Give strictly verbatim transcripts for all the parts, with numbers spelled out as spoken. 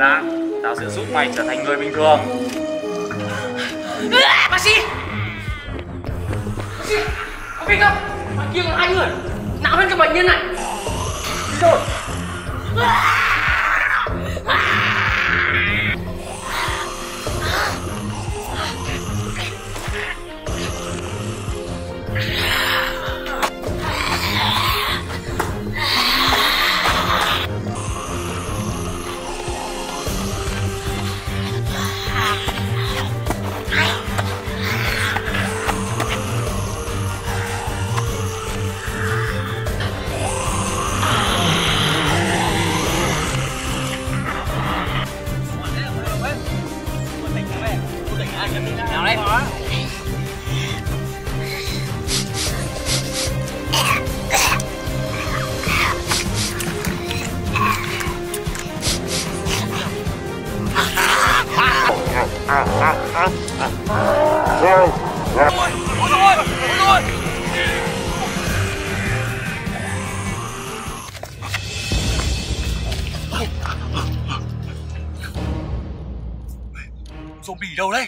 là tao sẽ giúp mày trở thành người bình thường. Bác sĩ! Bác sĩ! Ok không? Bạn kia còn hai người nặng hơn các bệnh nhân này. Đi rồi. Zombie đâu đấy?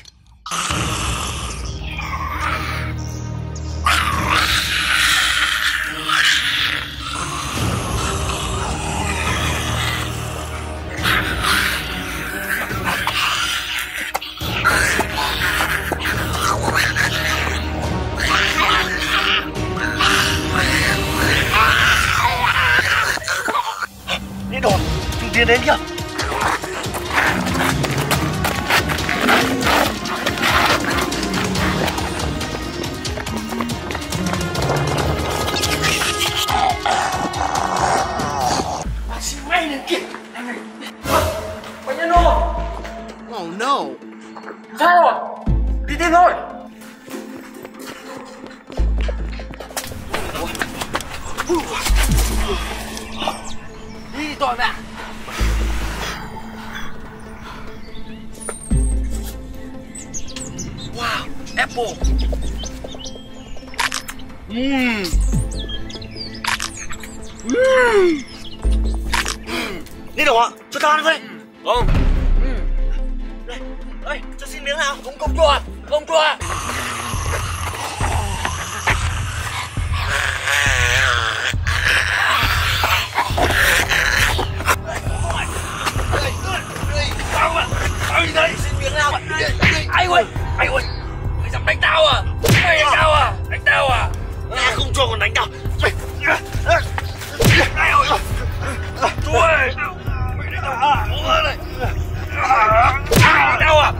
Đi đồn, chúng tiến đến kìa. Apple. Mmm. Mmm. Đi đổ ạ, cho tao ăn với. Không. Ừ. Đây, đây, cho xin miếng nào. Không, không chua, không chua. Đây, đây, xin miếng nào. Ai ơi, ai ơi. Đánh tao à? Mày đánh tao à? Đánh tao à? À không cho còn đánh tao. Mày. Ai ơi. Chú ơi. Mày đánh tao à? Cố lên này. Đánh tao à?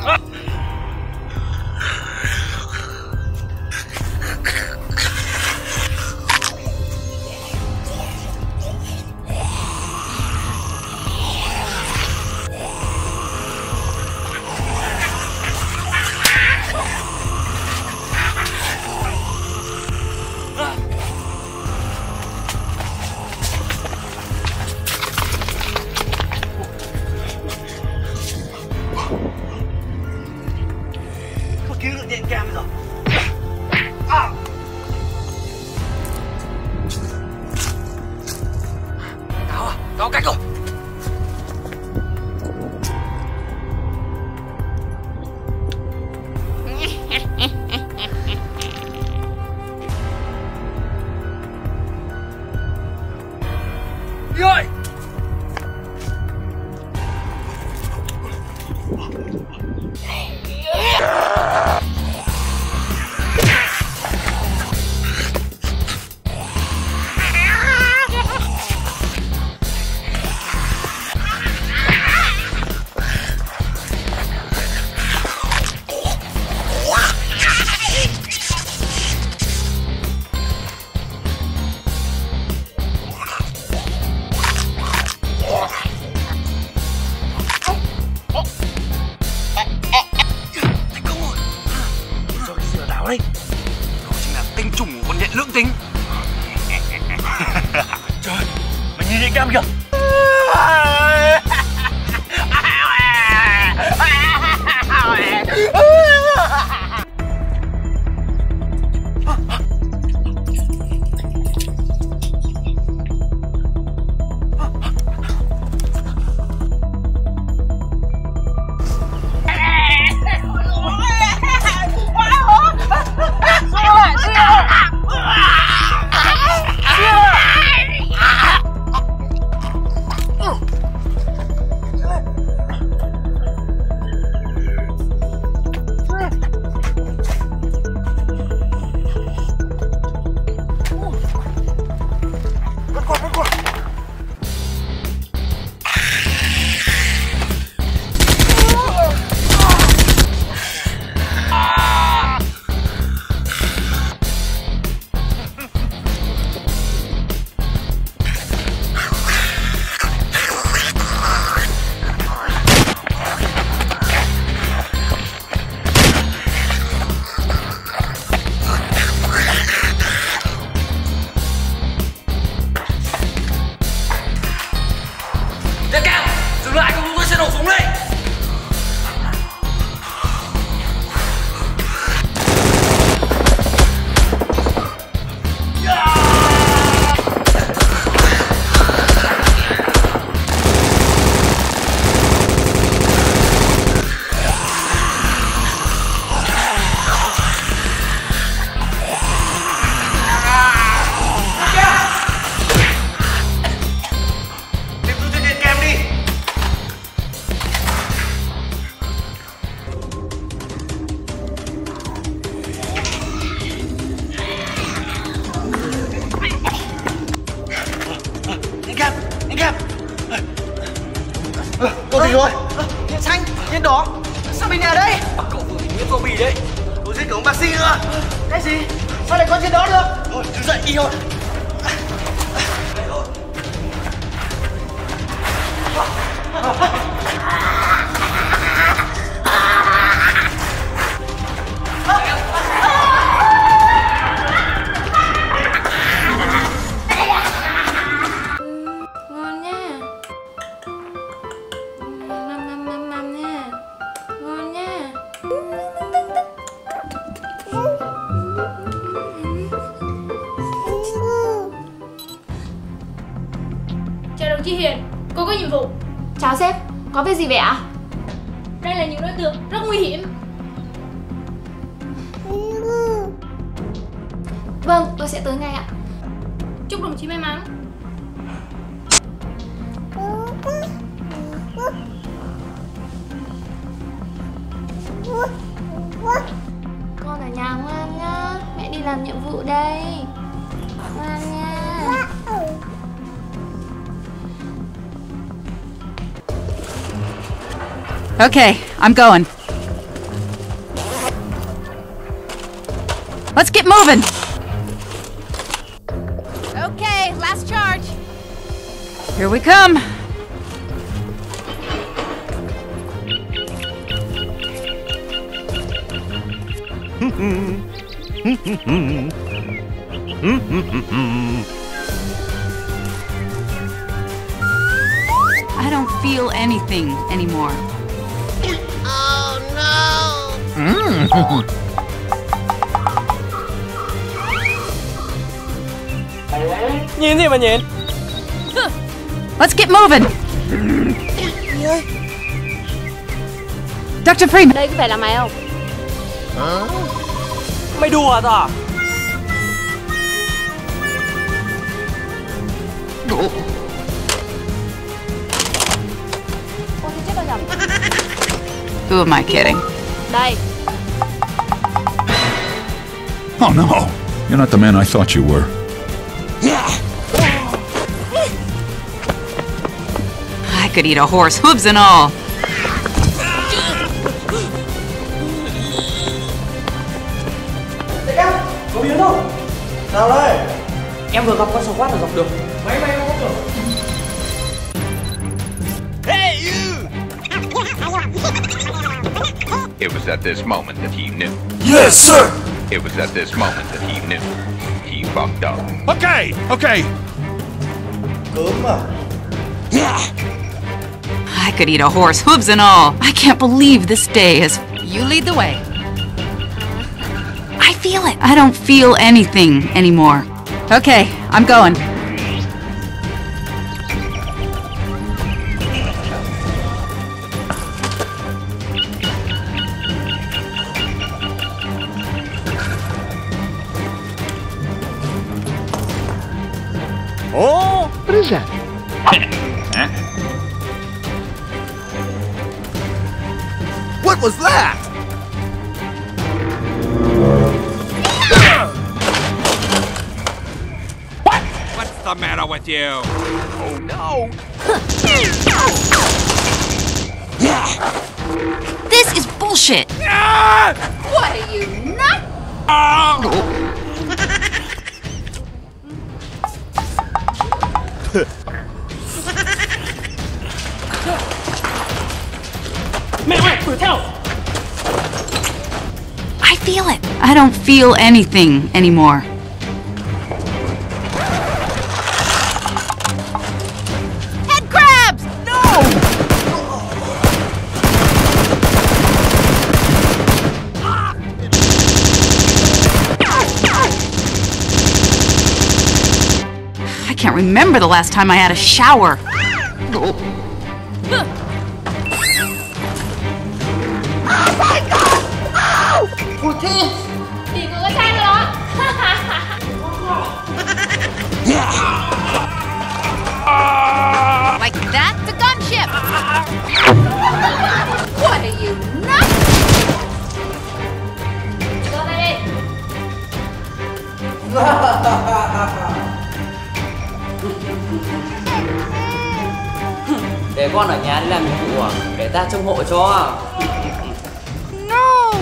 Tất cả, dừng lại không tôi sẽ nổ súng đây. Tôi đi rồi. Đèn xanh, đèn đỏ. Sao mình ở đây? Cậu vừa mới vô bì đấy. Tôi giết cả ông bác sĩ nữa. Cái gì? Sao lại có chuyện đó được? Thôi, đứng dậy đi thôi. Chị Hiền, cô có nhiệm vụ. Chào sếp, có việc gì vậy ạ? Đây là những đối tượng rất nguy hiểm. Vâng, tôi sẽ tới ngay ạ. Chúc đồng chí may mắn. Con ở nhà ngoan nhá, mẹ đi làm nhiệm vụ đây. Ngoan nha. Okay, I'm going. Let's get moving. Okay, last charge. Here we come. I don't feel anything anymore. Oh no! Nhìn gì mà nhìn? Let's get moving. Doctor Freeman. Đây có phải là mày không? Hả? Mày đùa à? Ôi chết rồi nhỉ? Who am I kidding? Đây. Oh no, you're not the man I thought you were. Yeah. I could eat a horse, hooves and all. Đại ca, cậu Yến đâu? Nào đây. Em vừa gặp con sò quát ở dọc đường. Máy bay nó không được. Hey you! It was at this moment that he knew. Yes, sir! It was at this moment that he knew. He fucked up. Okay, okay! I could eat a horse, hooves and all. I can't believe this day is... You lead the way. I feel it. I don't feel anything anymore. Okay, I'm going. Oh! What is that? What was that? What? What's the matter with you? Oh no! This is bullshit! What are you, nuts? Oh! I feel it. I don't feel anything anymore. Head crabs! No! can't remember the last time I had a shower. Oh, oh my God! Oh! What's this? Like that, the gunship! What are you, nuts? Got it! Để con ở nhà đi làm nhiệm vụ à? Để ta trông hộ cho. No!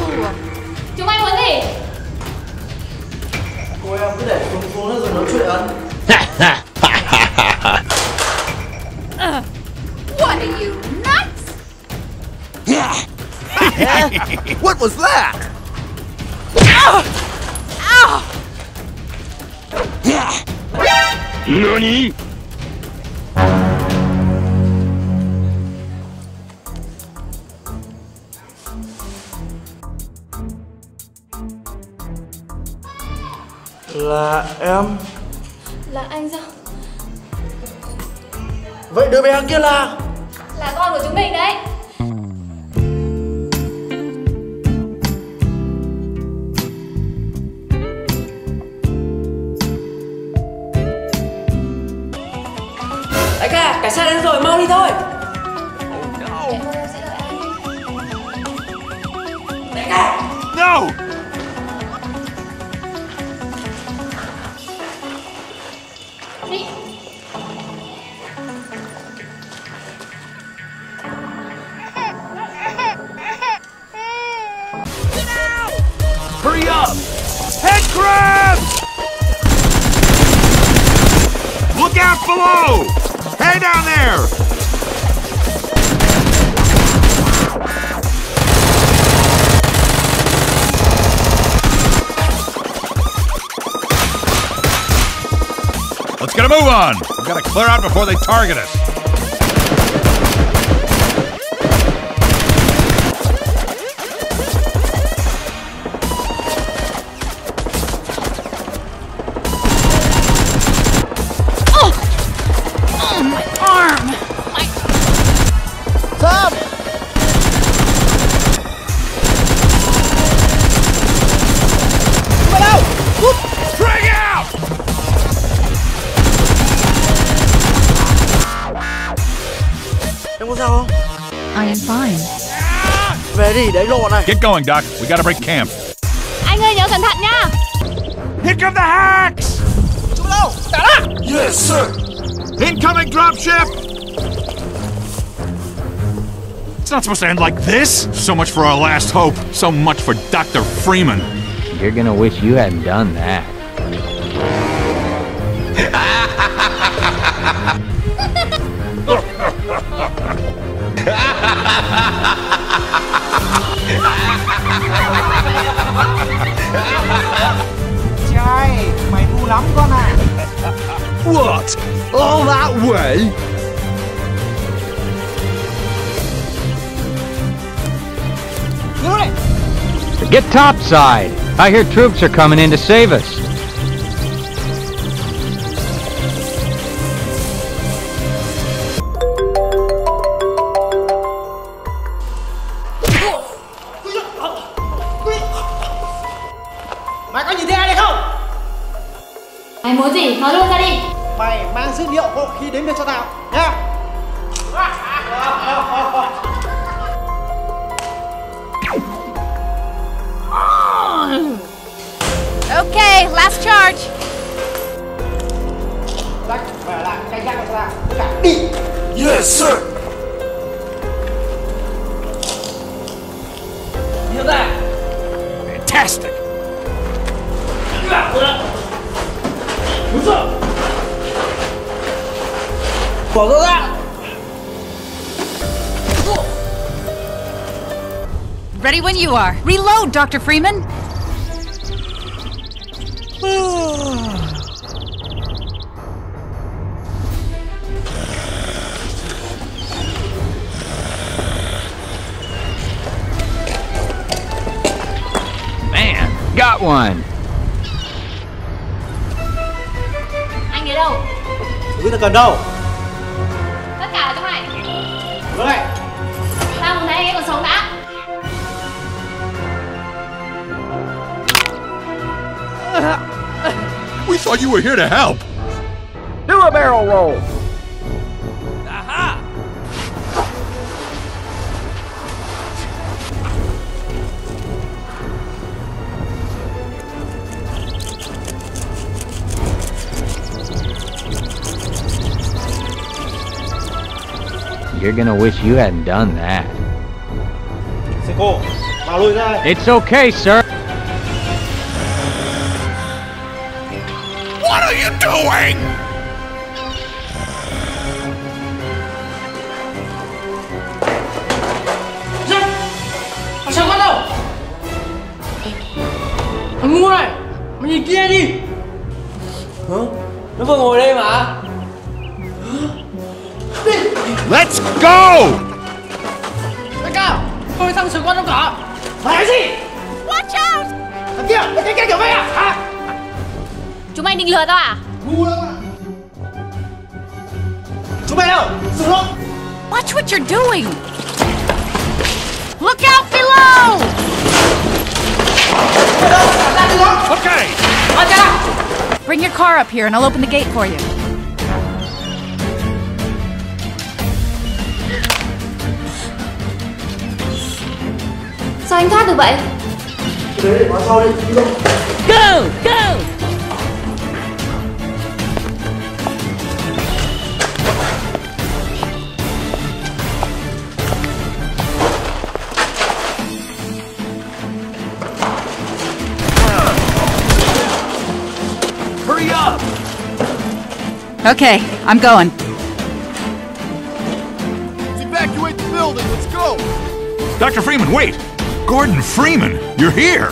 Chúng mày muốn gì? Cô em cứ để xuống xuống rồi nói chuyện ăn. Uh, what are you, nuts? Yeah. What was that? Ow! Ow! Yeah. Nani? Là em. Là anh sao? Vậy đứa bé kia là? Là con của chúng mình đấy. Anh à, cảnh sát đến rồi, mau đi thôi. Oh, no. À. No. Đi. Hurry up! Head crabs! Look out below! Hey down there! Let's get a move on! We've got to clear out before they target us. I am fine. Về đi, để lộ này. Get going, Doc. We gotta break camp. Anh ơi, nhớ cẩn thận nha. Pick up the hacks. Chú đâu? Đã đã. Yes, sir. Incoming dropship. It's not supposed to end like this. So much for our last hope. So much for Doctor Freeman. You're gonna wish you hadn't done that. What? All that way? Get topside! I hear troops are coming in to save us. Mày có nhìn thấy ai đây không? Mày muốn gì? Nói luôn ra đi. Mày mang dữ liệu có khi đến đây cho tao nha. Okay, last charge. Yes, sir. Hear that? Fantastic. What's up? Follow that! Ready when you are. Reload, Doctor Freeman! Man, got one! I get out. biết nó cần đâu. Tất cả ở trong này. Vô đây. Tao muốn thấy em còn sống đã. We thought you were here to help. Do a barrel roll. Aha. You're gonna wish you hadn't done that. It's okay, sir. What are you doing? Sao bắt đầu? Thằng ngu này, mày nhìn kia đi. Hả? Nó vừa ngồi đây mà. Let's go! Đại ca, tôi sang sửa con trong cỏ. Mày gì? Watch out! Thằng kia, thằng kia kiểu vậy à? Hả? Chúng mày định lừa tao à? Ngu lắm à? Chúng mày đâu? Sửa nó! Watch what you're doing! Look out below! Okay! Bring your car up here and I'll open the gate for you. Sao anh thoát được vậy? Go! Go! Hurry up! Okay, I'm going. Let's evacuate the building, let's go! Doctor Freeman, wait! Gordon Freeman, you're here!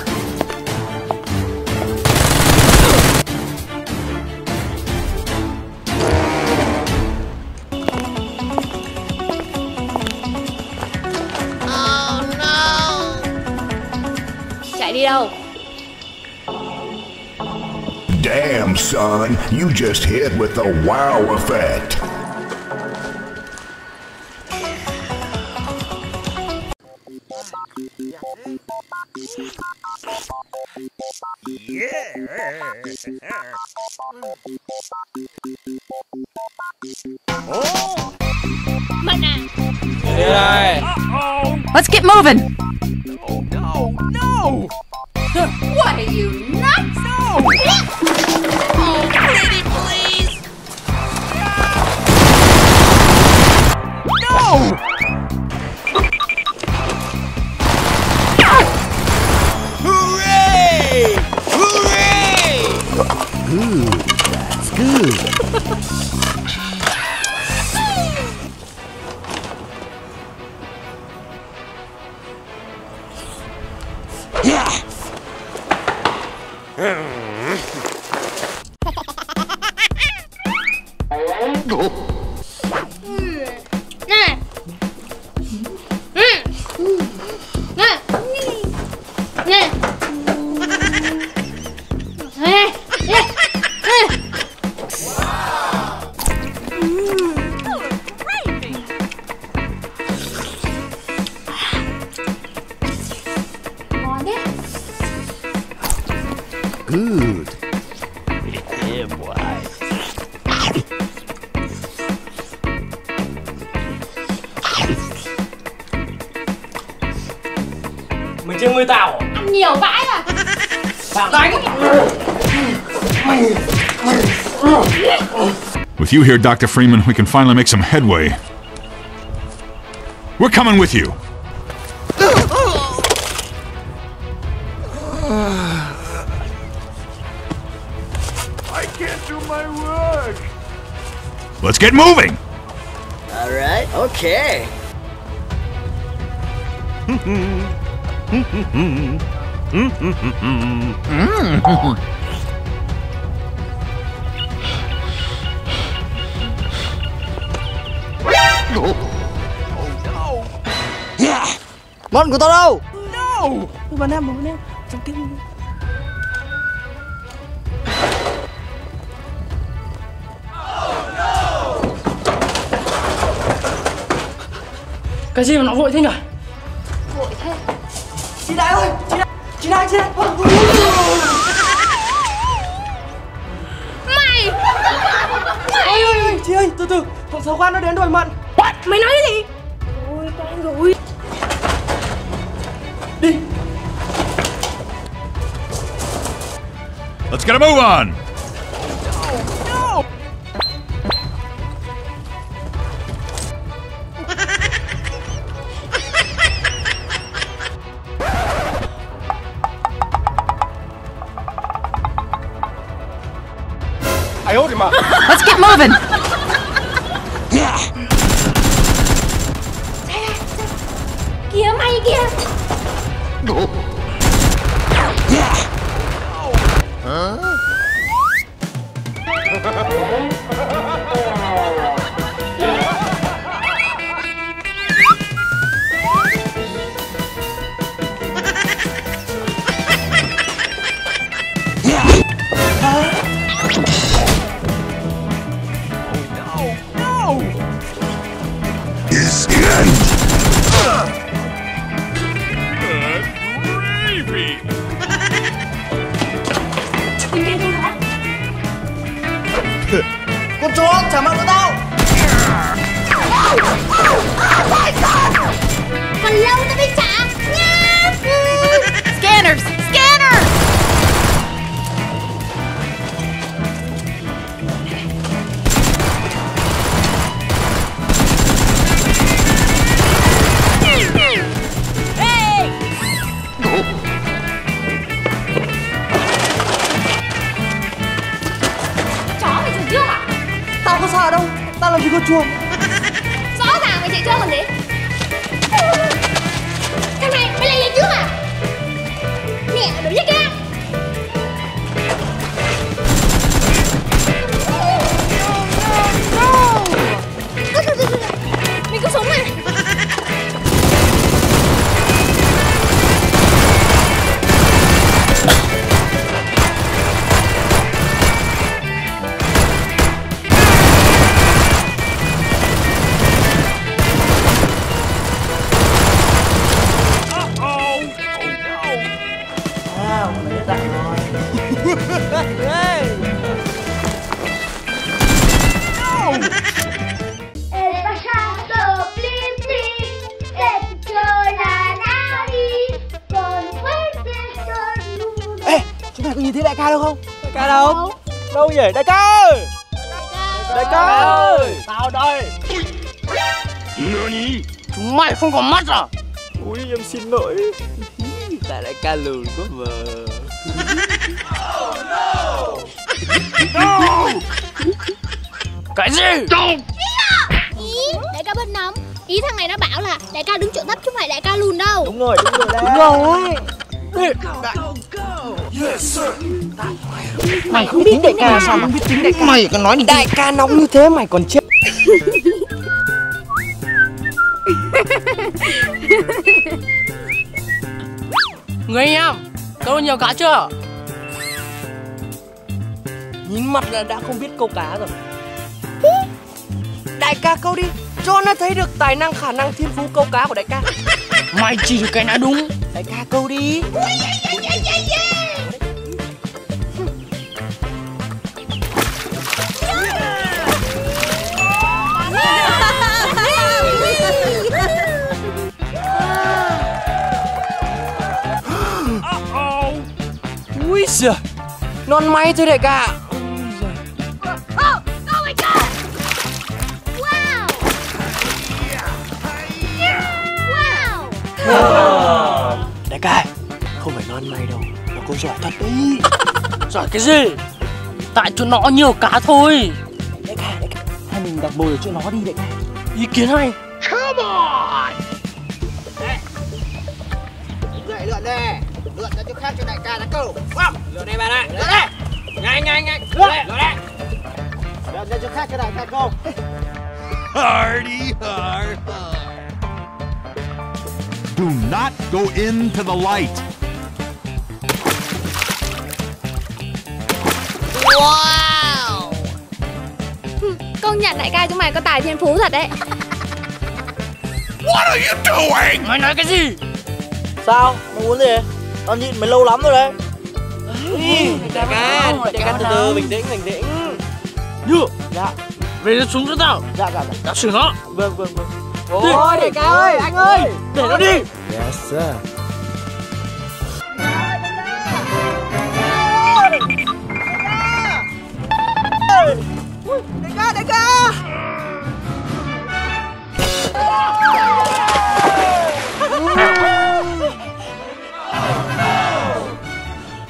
Oh no! Chạy đi đâu? Damn, son, you just hit with the wow effect. Yeah. Oh. Let's get moving. No, no, no. What are you, nuts? No. Oh, pretty please. No. Ooh, that's good. Yeah. Good. Yeah, boy. Mình chơi mười tảo. Ăn nhiều vãi rồi. Vào đánh. With you here, Doctor Freeman, we can finally make some headway. We're coming with you. Let's get moving! Alright, okay. Món của tao đâu? No! Bọn em, bọn em, trong kia. Oh no! Cái gì mà nó vội thế nhỉ? Vội thế. Chị Đại ơi, chị Đại, chị Đại, chị Đại. Mày. Mày. Ôi, ôi, chị ơi, từ từ, thằng Sáu Quan nó đến đòi mận. Mày nói cái gì? Ôi, con rồi. Đi. Let's get a move on. No. No. I owed him up. Let's get moving. Yeah. Kìa mày kìa. Yeah. Huh? Con chó trả mặt cho tao. Còn lâu tao mới trả nha. Scanners, scanners. Hey. Chó mày dùng trước à? Tao có sợ đâu, tao làm gì có chuồng. Rõ ràng mày chạy trước còn gì. Thằng này mày lại lên trước à? Mẹ đồ nhức ra. Mình có sống mà. Đại ca ơi! Đại ca ơi! Tao đây! Chúng mày không có mắt à? Ui, em xin lỗi. Tại đại ca lùn quá mà. Oh, no. No. Cái gì? Don't. Ý, đại ca bên nóng. Ý thằng này nó bảo là đại ca đứng chỗ thấp chứ không phải đại ca lùn đâu. Đúng rồi, đúng rồi đấy. Đúng rồi. Đại... Yes, mày không biết đại ca sao mà biết tính đại ca? Mày còn nói đi. Đại ca nóng như thế mày còn chết. Người anh em, câu nhiều cá chưa? Nhìn mặt là đã không biết câu cá rồi. Đại ca câu đi, cho nó thấy được tài năng, khả năng, thiên phú câu cá của đại ca. Mày chỉ cái đã đúng. Đại ca câu đi. Úi giời, non may thôi đại ca. Wow. Đại ca, không phải non may đâu, nó cũng giỏi thật đấy. Giỏi cái gì? Tại chỗ nó nhiều cá thôi. Đại ca, đại ca, hay mình đặt bồi ở chỗ nó đi đại ca. Ý kiến hay. Come on. Đây, lượn đây, lượn ra chỗ khác cho đại ca đã câu. Wow. Lượn đây bạn ạ, lượn đây. Nhanh, nhanh, nhanh, lượn đây, lượn đây. Lượn ra chỗ khác cho đại ca câu. Hardy, hard, hard. Do not go into the light. Wow. Công nhận đại ca chúng mày có tài thiên phú thật đấy. What are are you doing? Mày nói cái gì? Sao? Mày muốn gì? Tao nhịn mày lâu lắm rồi đấy. Đại ca, đại ca từ từ, bình tĩnh, bình tĩnh. Như, dạ. Về súng cho tao. Dạ dạ. Đã xử nó. Vâng vâng vâng. Ôi đại ca ơi, anh ơi, để nó đi. Yes sir. Đại ca, đại ca.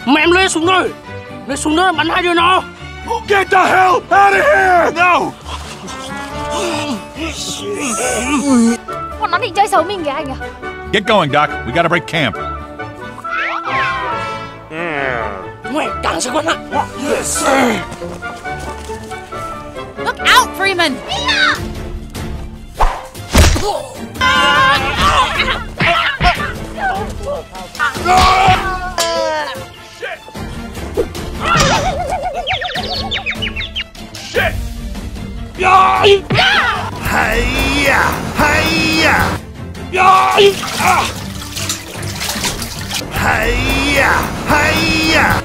Mẹ em lấy súng rồi, lấy súng nữa bắn hai đứa nó. Get the hell out of here! No! Bọn nó định chơi xấu mình kìa anh à? Get going, Doc. We gotta break camp. Wait, down, sir. Yes, sir. Look out, Freeman. Hiya! Hiya! Hiya! Hiya!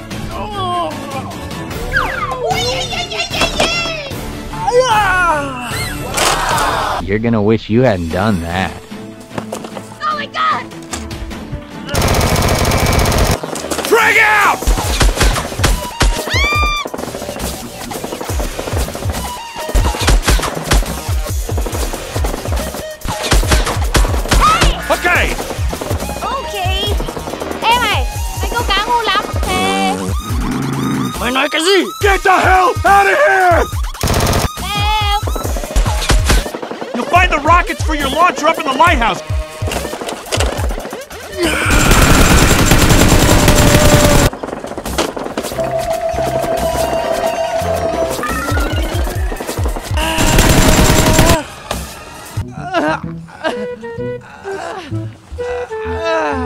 You're gonna wish you hadn't done that. Oh my god! Drag out! Mày nói cái gì? Get the hell out of here! Help! You'll find the rockets for your launcher up in the lighthouse.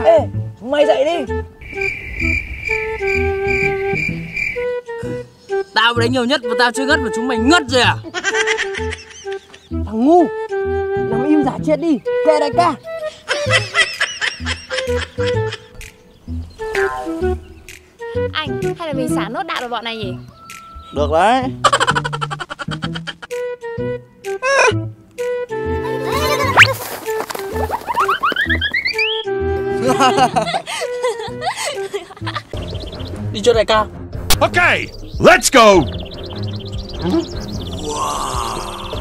Ê, mày dậy đi! Tao đánh nhiều nhất và tao chưa ngất mà chúng mày ngất rồi à? Thằng ngu, nằm im giả chết đi, kệ đại ca. Anh, hay là mình xả nốt đạn vào bọn này nhỉ? Được đấy. Đi chơi đại ca. Okay, let's go! Wow!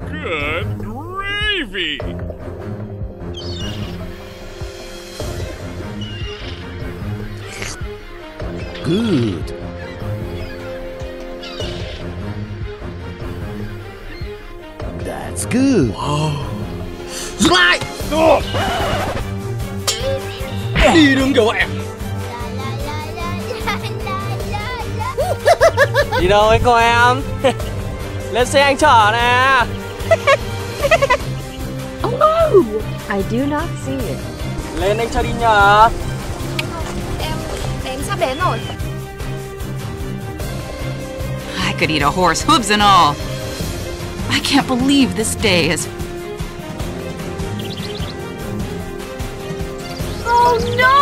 Good gravy! Good! That's good! Wow! Slide! Oh. Đi đường kiểu vậy. Đi đâu ấy cô em? Lên xe anh chở nè. Oh no, I do not see it. Lên anh cho đi nhờ. Em, em sắp đến rồi. I could eat a horse, hooves and all. I can't believe this day is. Oh no.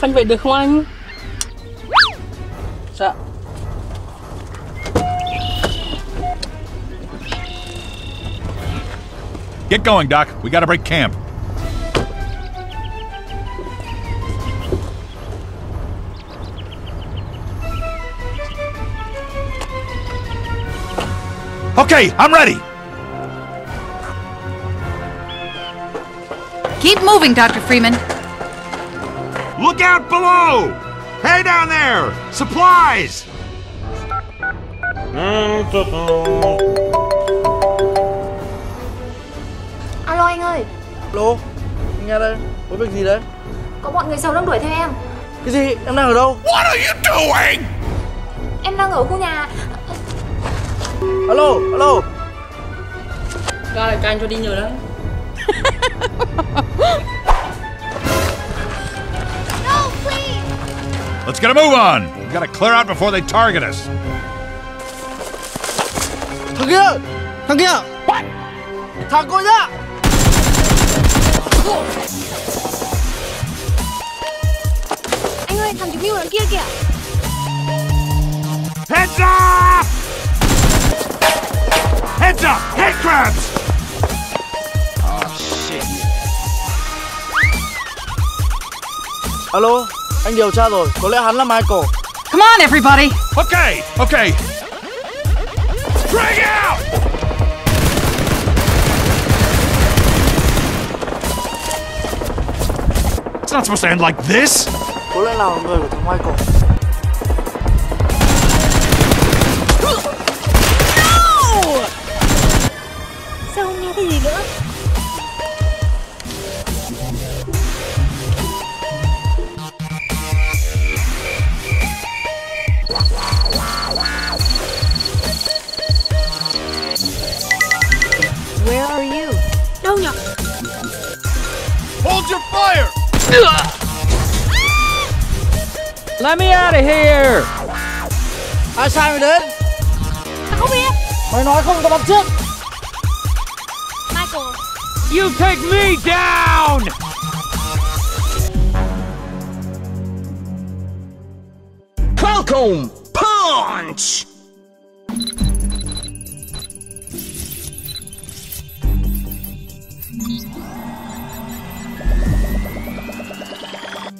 Phanh vậy được không anh? Dạ. Get going, Doc. We gotta break camp. Okay, I'm ready. Keep moving, Doctor Freeman. Look out below! Hey down there! Supplies! Alo anh ơi! Alo, nghe đây, có việc gì đấy? Có bọn người xấu đang đuổi theo em. Cái gì? Em đang ở đâu? What are you doing? Em đang ở khu nhà. Alo, alo! Ra là canh cho đi nhiều lắm. No, please. Let's get a move on. We've got to clear out before they target us. Thằng kia, thằng kia. What? Thằng cô nhá. Anh ơi, thằng chúng mưu đằng kia kìa. Heads up! Heads up! Head crabs! Oh shit. Alo, anh điều tra rồi, có lẽ hắn là Michael. Come on everybody. Okay, okay. Drag out! It's not supposed to end like this. Có lẽ là người của thằng Michael. Where are you? No, no. Hold your fire! Let me out of here! Ai sai mày đến? Tao không biết. Mày nói không có bắt trước. Michael. You take me down! Welcome, punch!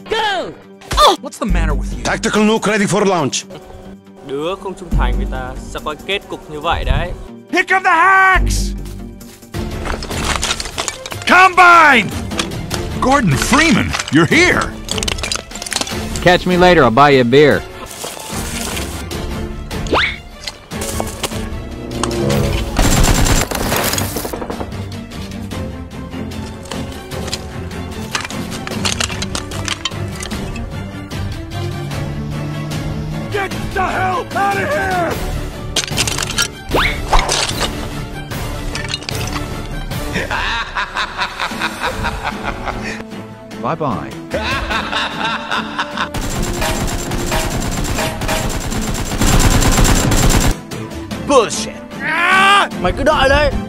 Go! Oh! What's the matter with you? Tactical nuke ready for launch. Đứa không trung thành người ta sẽ có kết cục như vậy đấy. Pick up the hacks! Combine! Gordon Freeman, you're here! Catch me later, I'll buy you a beer. Get the hell out of here! Bye-bye. Bullshit. Mày cứ đợi đây.